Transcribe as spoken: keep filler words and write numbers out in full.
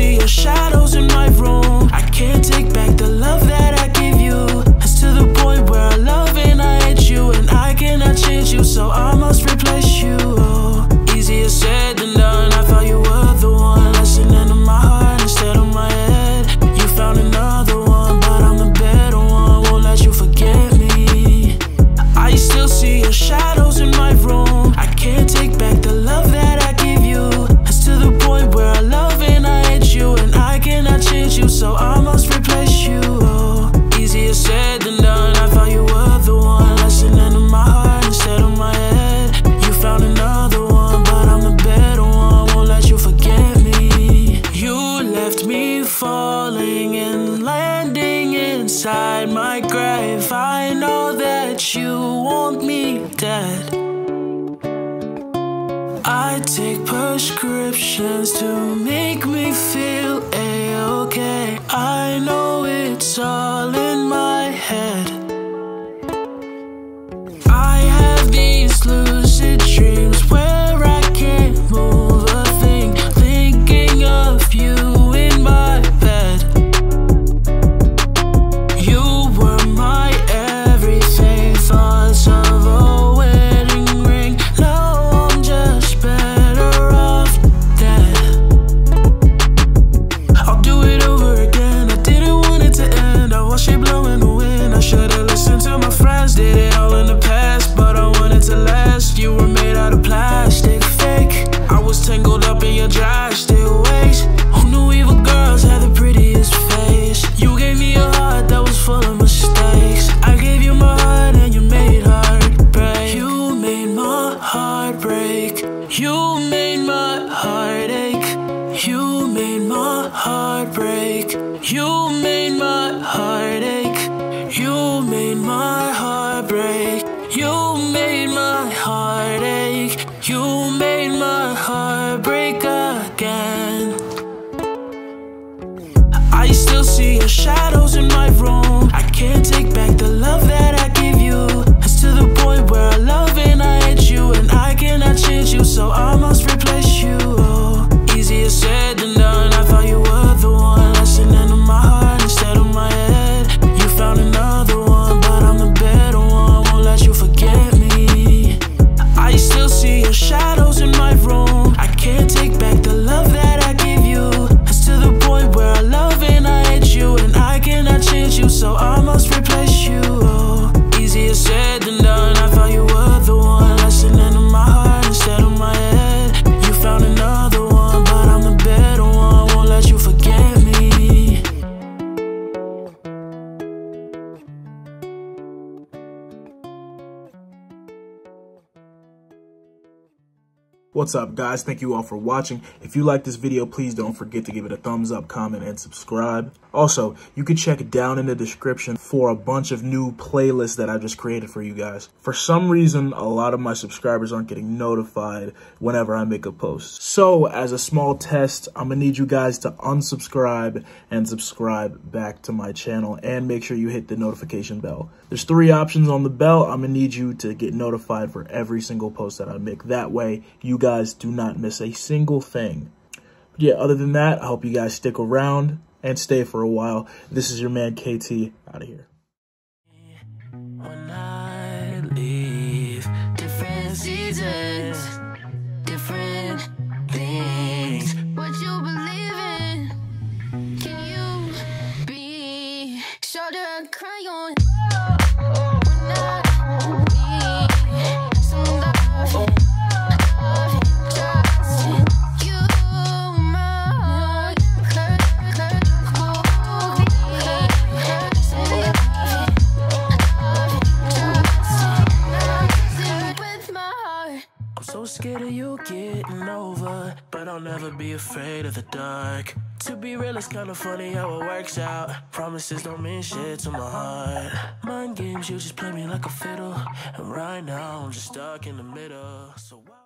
see your shadows in my room. I can't take back the love that I give you. It's to the point where I love and I hate you, and I cannot change you, so I must replace you. Easier said than done. I thought you were the one listening to my heart instead of my head. You found another one, but I'm the better one. Won't let you forget me. I still see your shadows in my room. I can't take back the love that you, so I must replace you. Oh, easier said than done. I thought you were the one listening to my heart instead of my head. You found another one, but I'm the better one. Won't let you forget me. You left me falling and landing inside my grave. I know that you want me dead. I take prescriptions to make me feel a-okay. I know it's all in my head. I have these lucid dreams where I can't move a thing, thinking of you in my bed. You were my everything, thoughts of a wedding ring. Now I'm just did it all in the past, but I wanted to last. You were made out of plastic, fake. I was tangled up in your dry, still waste. Who knew evil girls had the prettiest face? You gave me a heart that was full of mistakes. I gave you my heart and you made heartbreak. You made my heart break. You made my heart ache. You made my heart break. You made my heart ache. You made my heart break. You made my heart ache. You made my heart break again. I still see your shadows in my room. I can't take back the love that I give you. It's to the point where I love and I hate you, and I cannot change you, so I must replace you. Oh, easier said than done. I thought you were the one listening to my heart instead of my head. You found another one, but I'm the better one. Let you forget me. I still see your shadows in my room. I can't take back the love that I give you. It's to the point where I love and I hate you, and I cannot change you, so I must replace you. Oh, easier said than done. I thought you were the one listening to my heart instead of my head. You found another one, but I'm the better one. Won't let you forget me. What's up, guys? Thank you all for watching. If you like this video, please don't forget to give it a thumbs up, comment, and subscribe. Also, you can check down in the description for a bunch of new playlists that I just created for you guys. For some reason, a lot of my subscribers aren't getting notified whenever I make a post. So, as a small test, I'm gonna need you guys to unsubscribe and subscribe back to my channel, and make sure you hit the notification bell. There's three options on the bell. I'm gonna need you to get notified for every single post that I make. That way, you guys do not miss a single thing. But yeah, other than that, I hope you guys stick around and stay for a while. This is your man K T, out of here. When I leave, different seasons, different things, what you believe in, can you be sure to cry on? Scared of you getting over, but I'll never be afraid of the dark. To be real, it's kinda funny how it works out. Promises don't mean shit to my heart. Mind games, you just play me like a fiddle, and right now I'm just stuck in the middle. So